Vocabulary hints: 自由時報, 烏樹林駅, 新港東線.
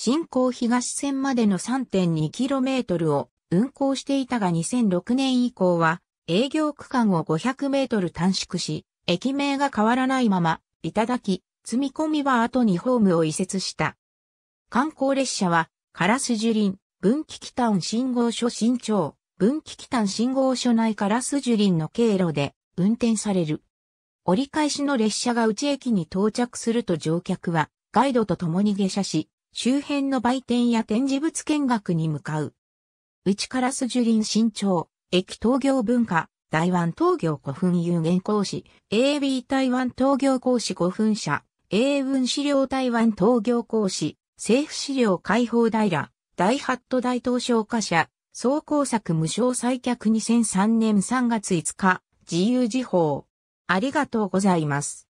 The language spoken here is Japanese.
新港東線までの 3.2km を運行していたが2006年以降は営業区間を500m短縮し、駅名が変わらないまま、頂、積み込みは後にホームを移設した。観光列車は、烏樹林、分岐北端信号所新町、分岐北端信号所内烏樹林の経路で運転される。折り返しの列車が内駅に到着すると乗客は、ガイドと共に下車し、周辺の売店や展示物見学に向かう。内烏樹林新町、駅東京文化、台湾東京古墳有限公司、AB 台湾東京公司古墳社、英文資料台湾東京公司、政府資料開放大ら、大八都大東商科社、総工作無償再客2003年3月5日、自由時報。ありがとうございます。